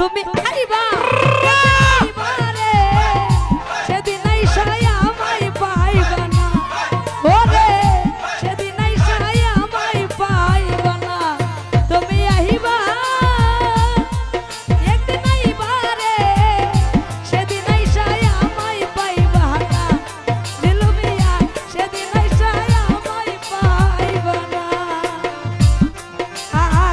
তুমি আইবা আইবা রে সেদিন আইসায় আমায় পাইবা না ওরে সেদিন আইসায় আমায় পাইবা না তুমি আইবা একদিন আইবা রে সেদিন আইসায় আমায় পাইবা না দিল মিয়া সেদিন আইসায় আমায় পাইবা না আহা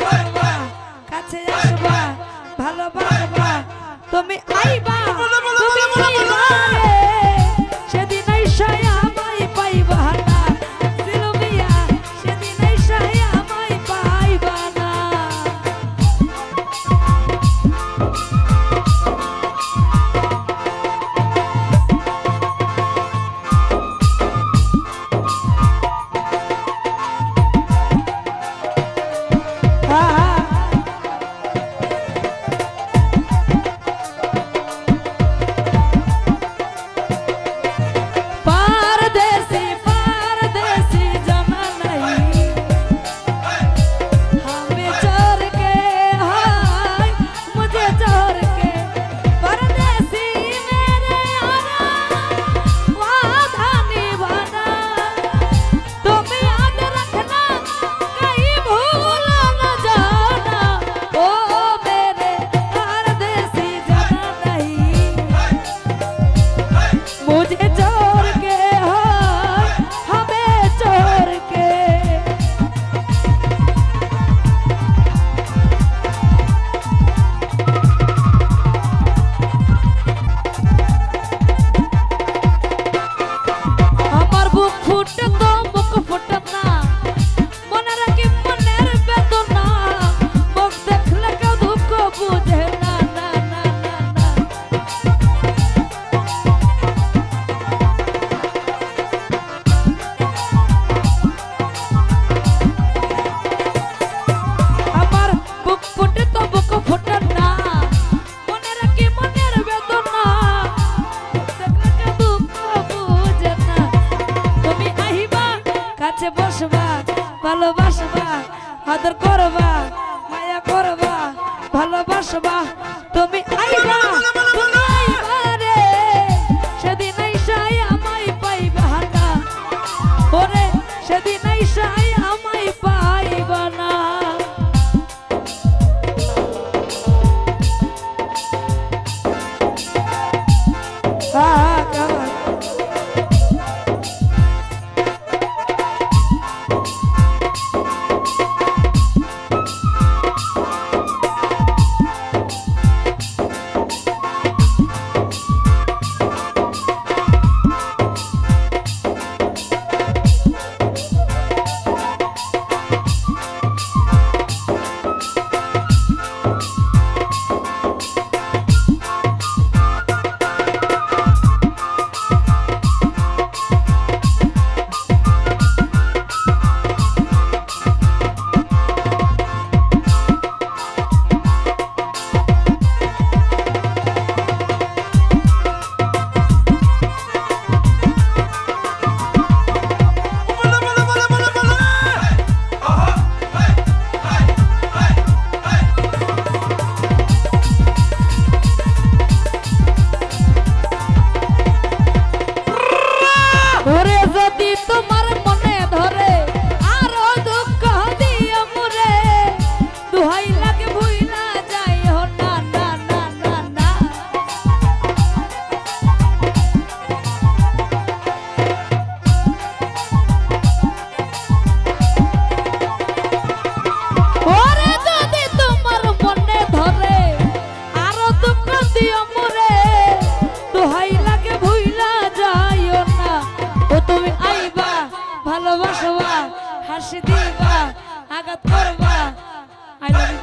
কে বাত তুমি আইবা সেদিন আইসায় আমায় পাইবা না সিলুমিয়া সেদিন আইসায় আমায় পাইবা না जा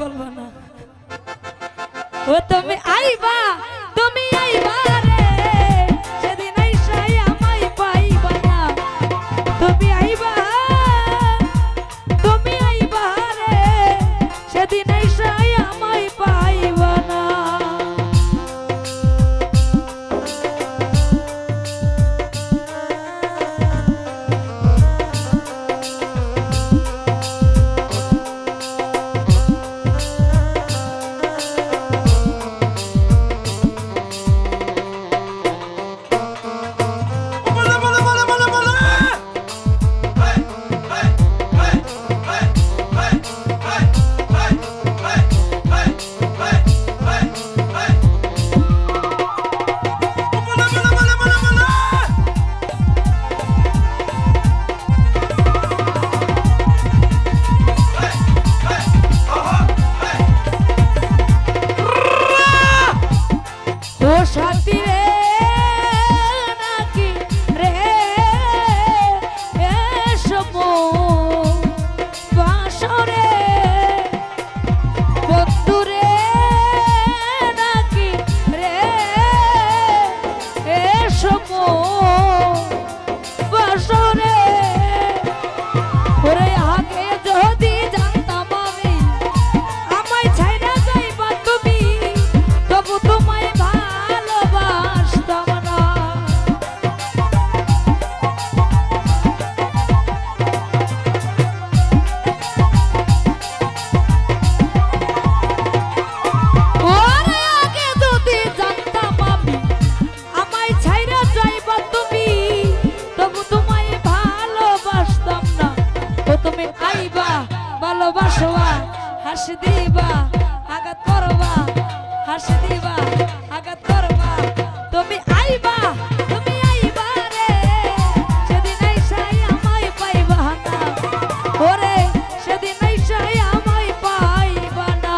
বলবো না। ও তুমি আইবা, তুমি আইবা রে, সেদিন আইসাই আমায় পাইবা না। তুমি আইবা, তুমি আইবা রে, সেদিন আইসাই আমায় পাইবা না। হাসি দিবা, আঘাত করবা, হাসি দিবা, আঘাত করবা। তুমি আইবা, তুমি আইবা রে, সেদিন আইসাই আমায় পাইবা না। ওরে সেদিন আইসাই আমায় পাইবা না।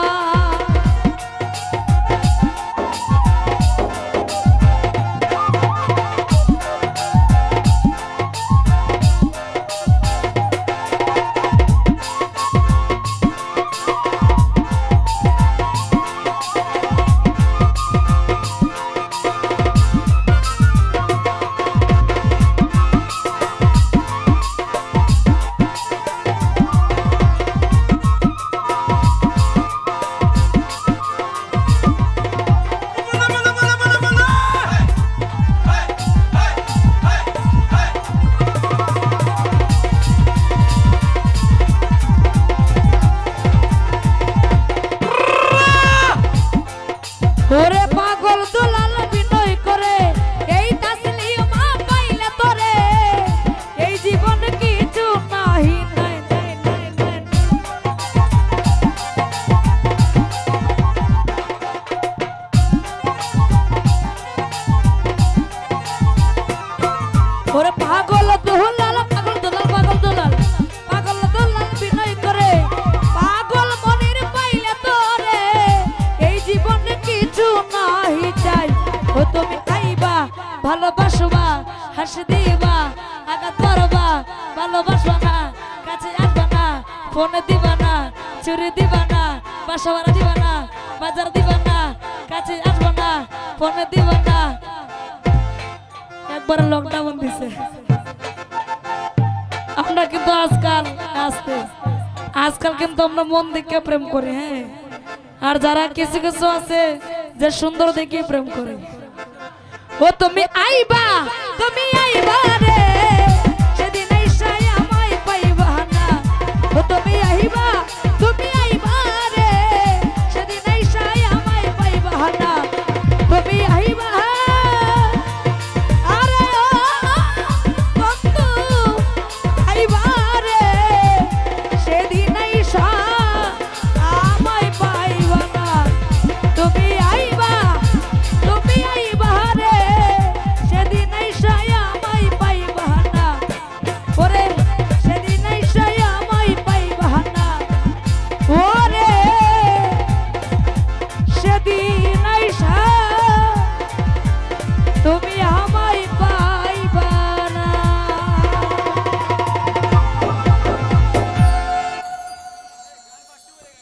ভালোবাসবা, হাসি দিবা, আঘাত করবা। ভালোবাসবা না, কাছে আসবা না, ফোন দিবা না, চুরি দিবা না, বাসা ভাড়া দিবা না, বাজার দিবা না, কাছে আসবা না, ফোন দিবা না। একবার লকডাউন দিছে আমরা, কিন্তু আজকাল আসতে আজকাল কিন্তু আমরা মন দেখে প্রেম করি। হ্যাঁ, আর যারা কিছু কিছু আছে যে সুন্দর দেখে প্রেম করে। ও তুমি আইবা, তুমি আইবা রে, সেদিন আইসাই আমায় পাইবা না। ও তুমি